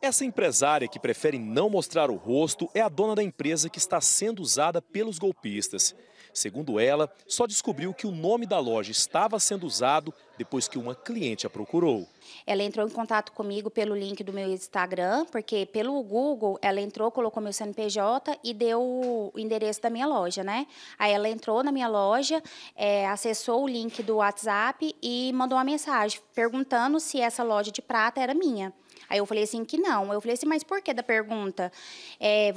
Essa empresária que prefere não mostrar o rosto é a dona da empresa que está sendo usada pelos golpistas. Segundo ela, só descobriu que o nome da loja estava sendo usado depois que uma cliente a procurou. Ela entrou em contato comigo pelo link do meu Instagram, porque pelo Google ela entrou, colocou meu CNPJ e deu o endereço da minha loja, né? Aí ela entrou na minha loja, acessou o link do WhatsApp e mandou uma mensagem perguntando se essa loja de prata era minha. Aí eu falei assim que não. Eu falei assim, mas por que da pergunta? Ele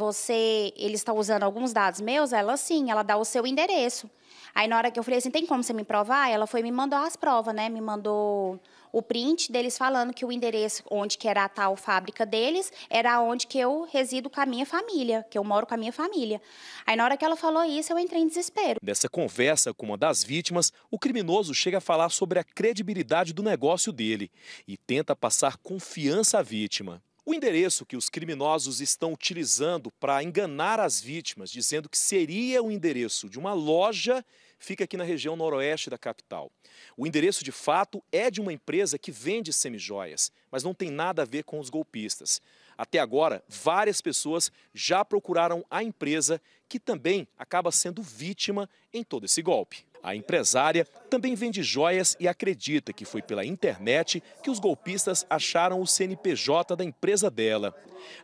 está usando alguns dados meus? Ela sim, ela dá o seu endereço. Aí na hora que eu falei assim, tem como você me provar? Ela foi e me mandou as provas, né? Me mandou o print deles falando que o endereço onde que era a tal fábrica deles era onde que eu resido com a minha família, que eu moro com a minha família. Aí na hora que ela falou isso, eu entrei em desespero. Nessa conversa com uma das vítimas, o criminoso chega a falar sobre a credibilidade do negócio dele e tenta passar confiança à vítima. O endereço que os criminosos estão utilizando para enganar as vítimas, dizendo que seria o endereço de uma loja, fica aqui na região noroeste da capital. O endereço, de fato, é de uma empresa que vende semijoias, mas não tem nada a ver com os golpistas. Até agora, várias pessoas já procuraram a empresa, que também acaba sendo vítima em todo esse golpe. A empresária também vende joias e acredita que foi pela internet que os golpistas acharam o CNPJ da empresa dela.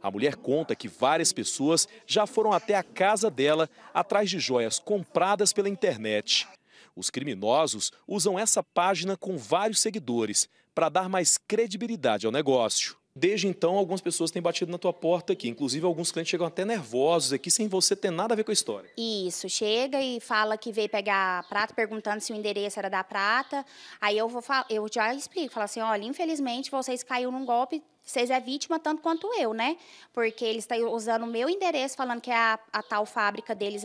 A mulher conta que várias pessoas já foram até a casa dela atrás de joias compradas pela internet. Os criminosos usam essa página com vários seguidores para dar mais credibilidade ao negócio. Desde então, algumas pessoas têm batido na tua porta aqui. Inclusive, alguns clientes chegam até nervosos aqui, sem você ter nada a ver com a história. Isso, chega e fala que veio pegar a prata, perguntando se o endereço era da prata. Aí eu já explico, falo assim, olha, infelizmente vocês caíram num golpe, vocês é vítima tanto quanto eu, né? Porque eles estão usando o meu endereço, falando que a tal fábrica deles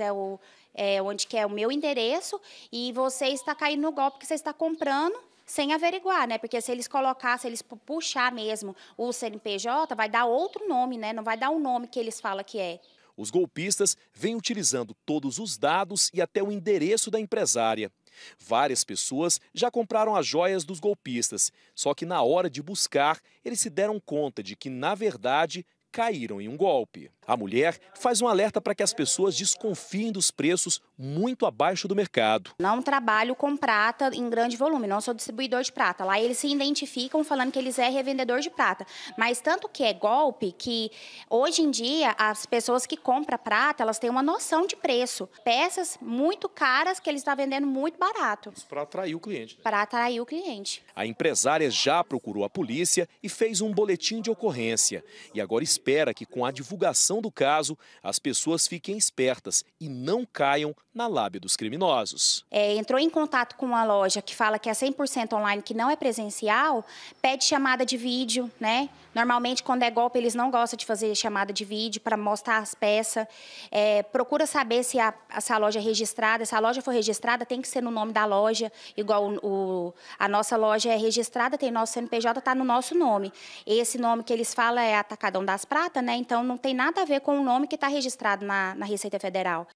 onde que é o meu endereço, e você está caindo no golpe que você está comprando, sem averiguar, né? Porque se eles colocar, se eles puxar mesmo o CNPJ, vai dar outro nome, né? Não vai dar o nome que eles falam que é. Os golpistas vêm utilizando todos os dados e até o endereço da empresária. Várias pessoas já compraram as joias dos golpistas, só que na hora de buscar, eles se deram conta de que, na verdade, caíram em um golpe. A mulher faz um alerta para que as pessoas desconfiem dos preços muito abaixo do mercado. Não trabalho com prata em grande volume, não sou distribuidor de prata. Lá eles se identificam falando que eles é revendedor de prata. Mas tanto que é golpe que hoje em dia as pessoas que compram prata, elas têm uma noção de preço. Peças muito caras que eles estão vendendo muito barato. Isso para atrair o cliente, né? Para atrair o cliente. A empresária já procurou a polícia e fez um boletim de ocorrência. E agora espera que, com a divulgação do caso, as pessoas fiquem espertas e não caiam na lábia dos criminosos. Entrou em contato com uma loja que fala que é 100% online, que não é presencial, pede chamada de vídeo, né? Normalmente, quando é golpe, eles não gostam de fazer chamada de vídeo para mostrar as peças. Procura saber se essa loja é registrada. Se a loja for registrada, tem que ser no nome da loja, igual a nossa loja é registrada, tem nosso CNPJ, está no nosso nome. Esse nome que eles falam é Atacadão das Prata, né? Então não tem nada a ver com o nome que está registrado na Receita Federal.